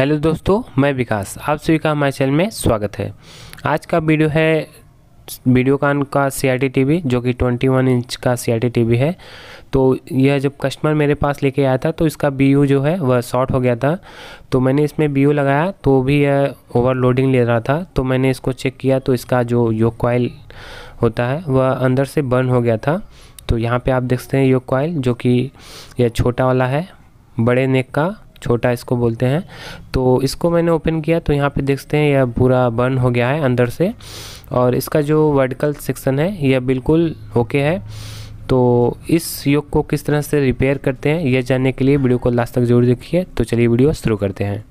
Hello दोस्तों, मैं विकास, आप सभी का हमारे चैनल में स्वागत है। आज का वीडियो है वीडियोकॉन का सीआरटी टीवी, जो कि 21 इंच का सीआरटी टीवी है। तो यह जब कस्टमर मेरे पास लेके आया था तो इसका बीयू जो है वह शॉर्ट हो गया था, तो मैंने इसमें बीयू लगाया तो भी यह ओवरलोडिंग ले रहा था। तो मैंने इसको चेक किया तो इसका जो योक कॉइल होता है वह अंदर से बर्न हो गया था। तो यहाँ पर आप देखते हैं योक कॉइल, जो कि यह छोटा वाला है, बड़े नेक का छोटा इसको बोलते हैं। तो इसको मैंने ओपन किया तो यहाँ पे देखते हैं यह पूरा बर्न हो गया है अंदर से, और इसका जो वर्टिकल सेक्शन है यह बिल्कुल ओके है। तो इस योक को किस तरह से रिपेयर करते हैं यह जानने के लिए वीडियो को लास्ट तक जरूर देखिए। तो चलिए वीडियो शुरू करते हैं।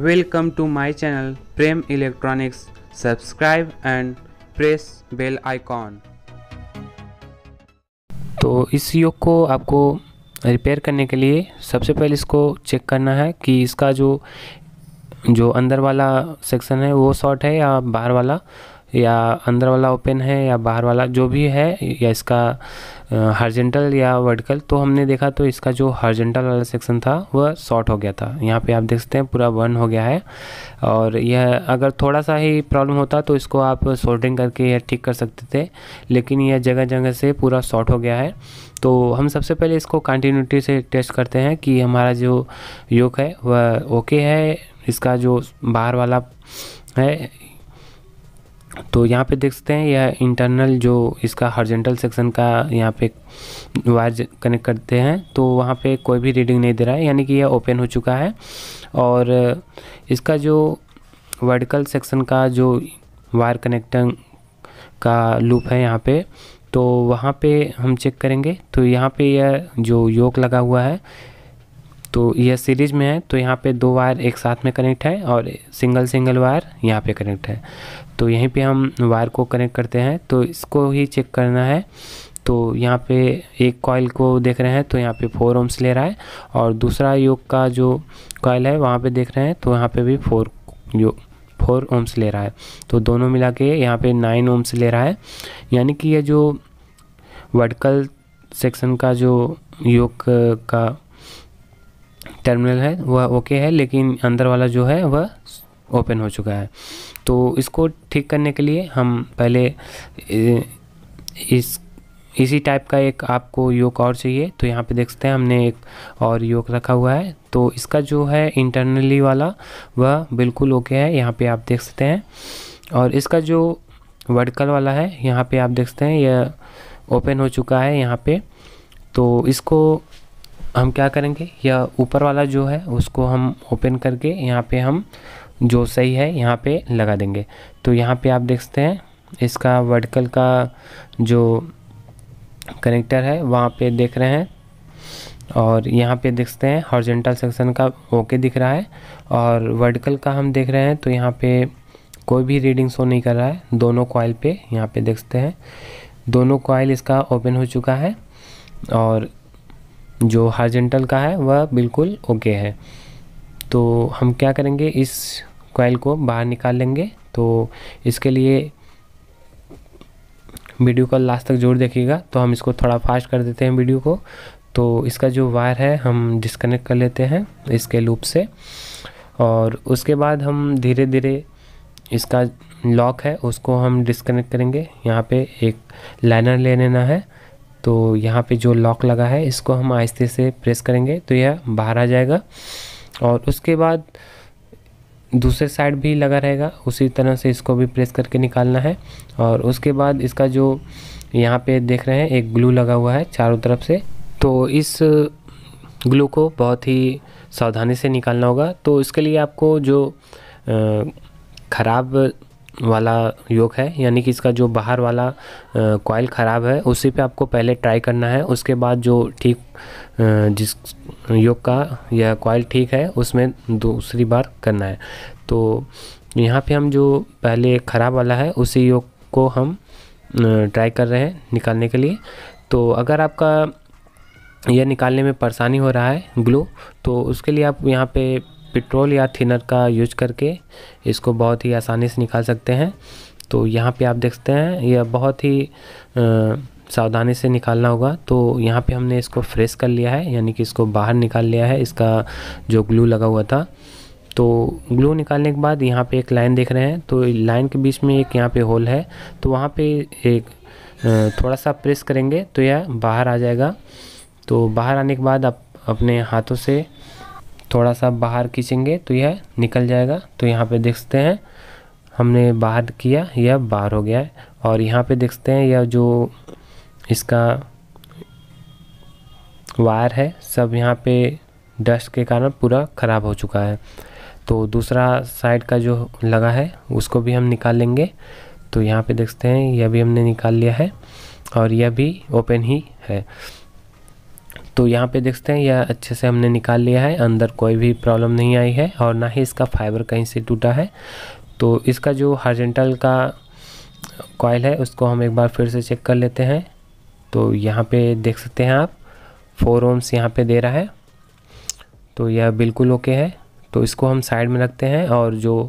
Welcome to my channel Prem electronics, subscribe and press bell icon. तो इस योक को आपको रिपेयर करने के लिए सबसे पहले इसको चेक करना है कि इसका जो अंदर वाला सेक्शन है वो शॉर्ट है या बाहर वाला, या अंदर वाला ओपन है या बाहर वाला, जो भी है, या इसका हॉरिजॉन्टल या वर्टिकल। तो हमने देखा तो इसका जो हॉरिजॉन्टल वाला सेक्शन था वह शॉर्ट हो गया था। यहाँ पे आप देख सकते हैं पूरा बर्न हो गया है, और यह अगर थोड़ा सा ही प्रॉब्लम होता तो इसको आप सोल्डरिंग करके यह ठीक कर सकते थे, लेकिन यह जगह जगह से पूरा शॉर्ट हो गया है। तो हम सबसे पहले इसको कंटिन्यूटी से टेस्ट करते हैं कि हमारा जो योक है वह ओके है, इसका जो बाहर वाला है। तो यहाँ पे देख सकते हैं यह इंटरनल जो इसका हॉरिजॉन्टल सेक्शन का यहाँ पे वायर कनेक्ट करते हैं तो वहाँ पे कोई भी रीडिंग नहीं दे रहा है, यानी कि यह ओपन हो चुका है। और इसका जो वर्टिकल सेक्शन का जो वायर कनेक्टिंग का लूप है यहाँ पे, तो वहाँ पे हम चेक करेंगे। तो यहाँ पे यह जो योक लगा हुआ है तो यह सीरीज में है, तो यहाँ पे दो वायर एक साथ में कनेक्ट है और सिंगल वायर यहाँ पे कनेक्ट है। तो यहीं पे हम वायर को कनेक्ट करते हैं, तो इसको ही चेक करना है। तो यहाँ पे एक कॉइल को देख रहे हैं तो यहाँ पे 4 ohms ले रहा है, और दूसरा योक का जो कॉइल है वहाँ पे देख रहे हैं तो यहाँ पे भी 4 ohms ले रहा है। तो दोनों मिला के यहाँ पर 9 ohms ले रहा है, यानी कि यह जो वर्टिकल सेक्शन का जो योक का टर्मिनल है वह ओके है, लेकिन अंदर वाला जो है वह ओपन हो चुका है। तो इसको ठीक करने के लिए हम पहले इसी टाइप का एक आपको योक और चाहिए। तो यहाँ पे देख सकते हैं हमने एक और योक रखा हुआ है, तो इसका जो है इंटरनली वाला वह बिल्कुल ओके है, यहाँ पे आप देख सकते हैं। और इसका जो वर्टिकल वाला है यहाँ पे आप देख सकते हैं यह ओपन हो चुका है यहाँ पे। तो इसको हम क्या करेंगे, यह ऊपर वाला जो है उसको हम ओपन करके यहाँ पे हम जो सही है यहाँ पे लगा देंगे। तो यहाँ पे आप देख सकते हैं इसका वर्टिकल का जो कनेक्टर है वहाँ पे देख रहे हैं, और यहाँ पे देख सकते हैं हॉरिजॉन्टल सेक्शन का ओके दिख रहा है, और वर्टिकल का हम देख रहे हैं तो यहाँ पे कोई भी रीडिंग शो नहीं कर रहा है दोनों कॉइल पे। यहाँ पे देख सकते हैं दोनों कॉइल इसका ओपन हो चुका है, और जो हॉरिजॉन्टल का है वह बिल्कुल ओके है। तो हम क्या करेंगे, इस कॉइल को बाहर निकाल लेंगे। तो इसके लिए वीडियो को लास्ट तक जरूर देखिएगा। तो हम इसको थोड़ा फास्ट कर देते हैं वीडियो को। तो इसका जो वायर है हम डिस्कनेक्ट कर लेते हैं इसके लूप से, और उसके बाद हम धीरे धीरे इसका लॉक है उसको हम डिस्कनेक्ट करेंगे। यहाँ पे एक लाइनर ले लेना है, तो यहाँ पे जो लॉक लगा है इसको हम आहिस्ते से प्रेस करेंगे तो यह बाहर आ जाएगा, और उसके बाद दूसरे साइड भी लगा रहेगा, उसी तरह से इसको भी प्रेस करके निकालना है। और उसके बाद इसका जो यहाँ पे देख रहे हैं एक ग्लू लगा हुआ है चारों तरफ से, तो इस ग्लू को बहुत ही सावधानी से निकालना होगा। तो इसके लिए आपको जो ख़राब वाला योक है, यानी कि इसका जो बाहर वाला कॉइल ख़राब है, उसी पे आपको पहले ट्राई करना है। उसके बाद जो ठीक जिस योक का यह कॉइल ठीक है उसमें दूसरी बार करना है। तो यहाँ पे हम जो पहले ख़राब वाला है उसी योक को हम ट्राई कर रहे हैं निकालने के लिए। तो अगर आपका यह निकालने में परेशानी हो रहा है ग्लू, तो उसके लिए आप यहाँ पे पेट्रोल या थिनर का यूज करके इसको बहुत ही आसानी से निकाल सकते हैं। तो यहाँ पे आप देखते हैं यह बहुत ही सावधानी से निकालना होगा। तो यहाँ पे हमने इसको फ्रेश कर लिया है, यानी कि इसको बाहर निकाल लिया है, इसका जो ग्लू लगा हुआ था। तो ग्लू निकालने के बाद यहाँ पे एक लाइन देख रहे हैं, तो लाइन के बीच में एक यहाँ पे होल है, तो वहाँ पे एक थोड़ा सा प्रेस करेंगे तो यह बाहर आ जाएगा। तो बाहर आने के बाद आप अपने हाथों से थोड़ा सा बाहर खींचेंगे तो यह निकल जाएगा। तो यहाँ पे देख सकते हैं हमने बाहर किया, यह बाहर हो गया है। और यहाँ पे देख सकते हैं यह जो इसका वायर है सब यहाँ पे डस्ट के कारण पूरा ख़राब हो चुका है। तो दूसरा साइड का जो लगा है उसको भी हम निकाल लेंगे। तो यहाँ पे देख सकते हैं यह भी हमने निकाल लिया है और यह भी ओपन ही है। तो यहाँ पे देख सकते हैं यह अच्छे से हमने निकाल लिया है, अंदर कोई भी प्रॉब्लम नहीं आई है और ना ही इसका फाइबर कहीं से टूटा है। तो इसका जो हॉरिजॉन्टल का कॉइल है उसको हम एक बार फिर से चेक कर लेते हैं। तो यहाँ पे देख सकते हैं आप 4 ohms यहाँ पे दे रहा है, तो यह बिल्कुल ओके है। तो इसको हम साइड में रखते हैं और जो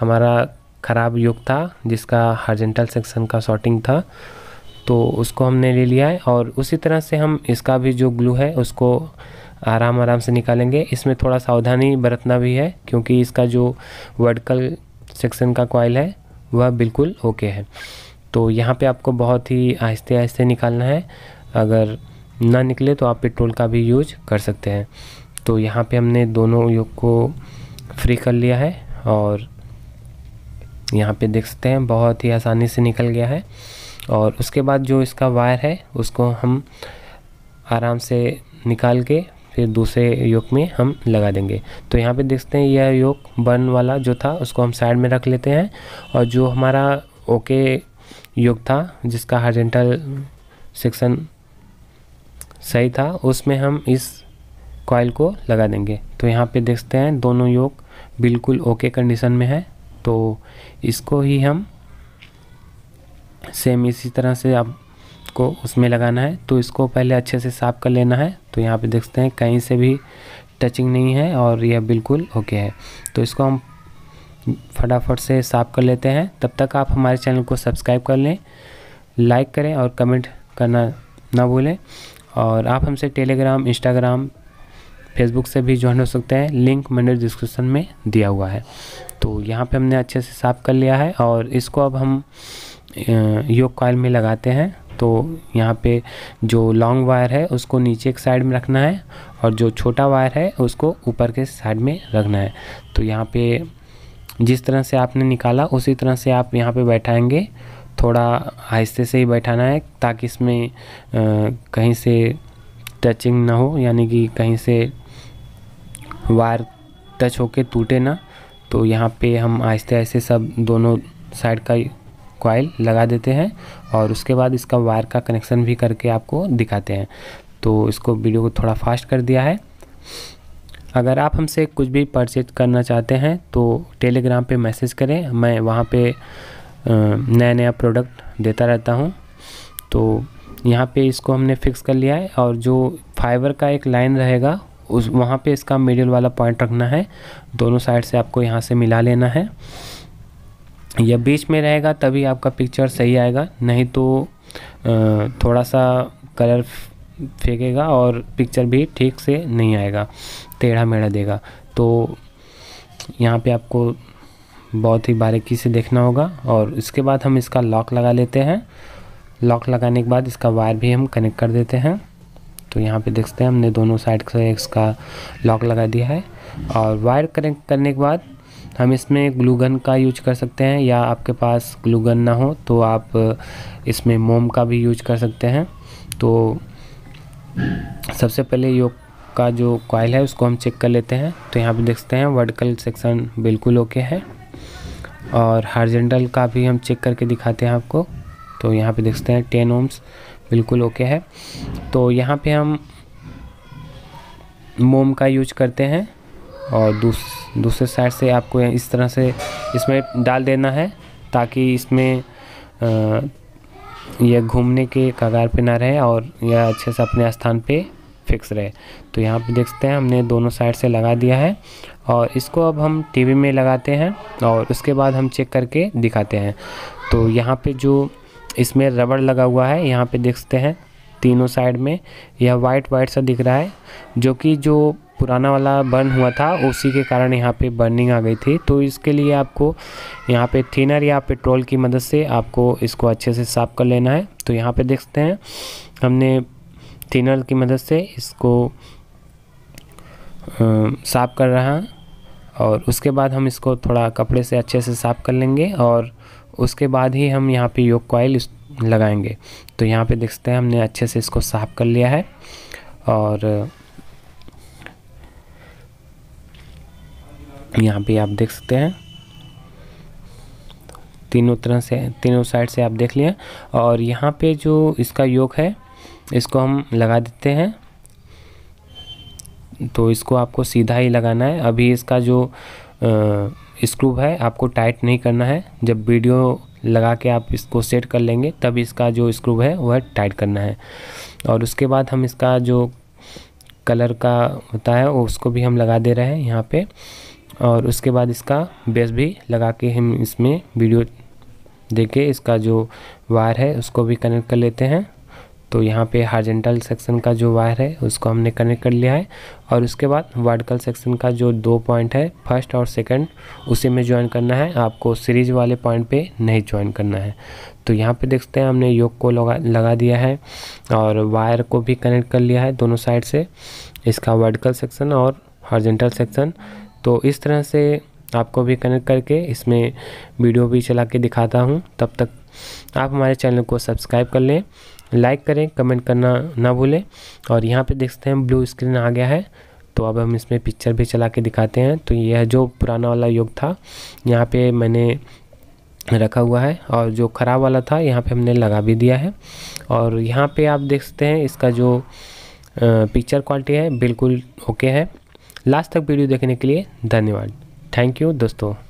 हमारा ख़राब योक था जिसका हॉरिजॉन्टल सेक्शन का शॉर्टिंग था तो उसको हमने ले लिया है। और उसी तरह से हम इसका भी जो ग्लू है उसको आराम से निकालेंगे। इसमें थोड़ा सावधानी बरतना भी है क्योंकि इसका जो वर्टिकल सेक्शन का कॉइल है वह बिल्कुल ओके है। तो यहाँ पे आपको बहुत ही आहिस्ते आहिस्ते निकालना है, अगर ना निकले तो आप पेट्रोल का भी यूज कर सकते हैं। तो यहाँ पे हमने दोनों योक को फ्री कर लिया है और यहाँ पे देख सकते हैं बहुत ही आसानी से निकल गया है। और उसके बाद जो इसका वायर है उसको हम आराम से निकाल के फिर दूसरे योक में हम लगा देंगे। तो यहाँ पे देखते हैं यह योक बर्न वाला जो था उसको हम साइड में रख लेते हैं। और जो हमारा ओके योक था जिसका हॉरिजॉन्टल सेक्शन सही था उसमें हम इस कॉइल को लगा देंगे। तो यहाँ पे देखते हैं दोनों योक बिल्कुल ओके कंडीशन में है। तो इसको ही हम सेम इसी तरह से आप को उसमें लगाना है। तो इसको पहले अच्छे से साफ़ कर लेना है। तो यहाँ पे देखते हैं कहीं से भी टचिंग नहीं है और यह बिल्कुल ओके है। तो इसको हम फटाफट से साफ़ कर लेते हैं। तब तक आप हमारे चैनल को सब्सक्राइब कर लें, लाइक करें और कमेंट करना ना भूलें। और आप हमसे टेलीग्राम, इंस्टाग्राम, फेसबुक से भी ज्वाइन हो सकते हैं, लिंक मैंने डिस्क्रिप्शन में दिया हुआ है। तो यहाँ पर हमने अच्छे से साफ़ कर लिया है और इसको अब हम योक कॉइल में लगाते हैं। तो यहाँ पे जो लॉन्ग वायर है उसको नीचे एक साइड में रखना है और जो छोटा वायर है उसको ऊपर के साइड में रखना है। तो यहाँ पे जिस तरह से आपने निकाला उसी तरह से आप यहाँ पे बैठाएंगे, थोड़ा आहिस्ते से ही बैठाना है ताकि इसमें कहीं से टचिंग ना हो, यानी कि कहीं से वायर टच होके टूटे ना। तो यहाँ पे हम आहिस्ते आहिस्ते सब दोनों साइड का कॉइल लगा देते हैं और उसके बाद इसका वायर का कनेक्शन भी करके आपको दिखाते हैं। तो इसको वीडियो को थोड़ा फास्ट कर दिया है। अगर आप हमसे कुछ भी परचेज करना चाहते हैं तो टेलीग्राम पे मैसेज करें, मैं वहाँ पे नया प्रोडक्ट देता रहता हूँ। तो यहाँ पे इसको हमने फिक्स कर लिया है और जो फाइबर का एक लाइन रहेगा उस वहाँ पर इसका मिडिल वाला पॉइंट रखना है। दोनों साइड से आपको यहाँ से मिला लेना है, यह बीच में रहेगा तभी आपका पिक्चर सही आएगा, नहीं तो थोड़ा सा कलर फेंकेगा और पिक्चर भी ठीक से नहीं आएगा, टेढ़ा मेढ़ा देगा। तो यहाँ पे आपको बहुत ही बारीकी से देखना होगा। और इसके बाद हम इसका लॉक लगा लेते हैं। लॉक लगाने के बाद इसका वायर भी हम कनेक्ट कर देते हैं। तो यहाँ पे देखते हैं हमने दोनों साइड से इसका लॉक लगा दिया है। और वायर कनेक्ट करने के बाद हम इसमें ग्लूगन का यूज कर सकते हैं, या आपके पास ग्लूगन ना हो तो आप इसमें मोम का भी यूज कर सकते हैं। तो सबसे पहले योक का जो कॉइल है उसको हम चेक कर लेते हैं। तो यहाँ पे देख सकते हैं वर्टिकल सेक्शन बिल्कुल ओके है और हॉरिजॉन्टल का भी हम चेक करके दिखाते हैं आपको। तो यहाँ पे देख सकते हैं 10 ohms बिल्कुल ओके है। तो यहाँ पर हम मोम का यूज करते हैं और दूसरे साइड से आपको इस तरह से इसमें डाल देना है ताकि इसमें यह घूमने के कगार पे ना रहे और यह अच्छे से अपने स्थान पे फिक्स रहे। तो यहाँ पे देख सकते हैं हमने दोनों साइड से लगा दिया है और इसको अब हम टीवी में लगाते हैं और उसके बाद हम चेक करके दिखाते हैं। तो यहाँ पे जो इसमें रबड़ लगा हुआ है, यहाँ पे देख सकते हैं तीनों साइड में। यह वाइट वाइट सा दिख रहा है जो पुराना वाला बर्न हुआ था, उसी के कारण यहाँ पे बर्निंग आ गई थी। तो इसके लिए आपको यहाँ पे थिनर या पेट्रोल की मदद से आपको इसको अच्छे से साफ़ कर लेना है। तो यहाँ पे देख सकते हैं हमने थिनर की मदद से इसको साफ़ कर रहा है और उसके बाद हम इसको थोड़ा कपड़े से अच्छे से साफ़ कर लेंगे और उसके बाद ही हम यहाँ पे योक कॉइल लगाएंगे। तो यहाँ पे देख सकते हैं हमने अच्छे से इसको साफ़ कर लिया है और यहाँ पे आप देख सकते हैं तीनों साइड से आप देख लिया। और यहाँ पे जो इसका योक है इसको हम लगा देते हैं। तो इसको आपको सीधा ही लगाना है, अभी इसका जो स्क्रू है आपको टाइट नहीं करना है। जब वीडियो लगा के आप इसको सेट कर लेंगे तब इसका जो स्क्रू है वह टाइट करना है। और उसके बाद हम इसका जो कलर का होता है उसको भी हम लगा दे रहे हैं यहाँ पे। और उसके बाद इसका बेस भी लगा के हम इसमें वीडियो देके इसका जो वायर है उसको भी कनेक्ट कर लेते हैं। तो यहाँ पे हॉरिजॉन्टल सेक्शन का जो वायर है उसको हमने कनेक्ट कर लिया है और उसके बाद वर्टिकल सेक्शन का जो दो पॉइंट है फर्स्ट और सेकंड उसी में ज्वाइन करना है, आपको सीरीज वाले पॉइंट पे नहीं ज्वाइन करना है। तो यहाँ पे देखते हैं हमने योक को लगा दिया है और वायर को भी कनेक्ट कर लिया है दोनों साइड से, इसका वर्टिकल सेक्शन और हॉरिजॉन्टल सेक्शन। तो इस तरह से आपको भी कनेक्ट करके इसमें वीडियो भी चला के दिखाता हूँ। तब तक आप हमारे चैनल को सब्सक्राइब कर लें, लाइक करें, कमेंट करना ना भूलें। और यहाँ पे देख सकते हैं ब्लू स्क्रीन आ गया है, तो अब हम इसमें पिक्चर भी चला के दिखाते हैं। तो यह जो पुराना वाला योग था यहाँ पे मैंने रखा हुआ है और जो ख़राब वाला था यहाँ पे हमने लगा भी दिया है। और यहाँ पे आप देख सकते हैं इसका जो पिक्चर क्वालिटी है बिल्कुल ओके है। लास्ट तक वीडियो देखने के लिए धन्यवाद। थैंक यू दोस्तों।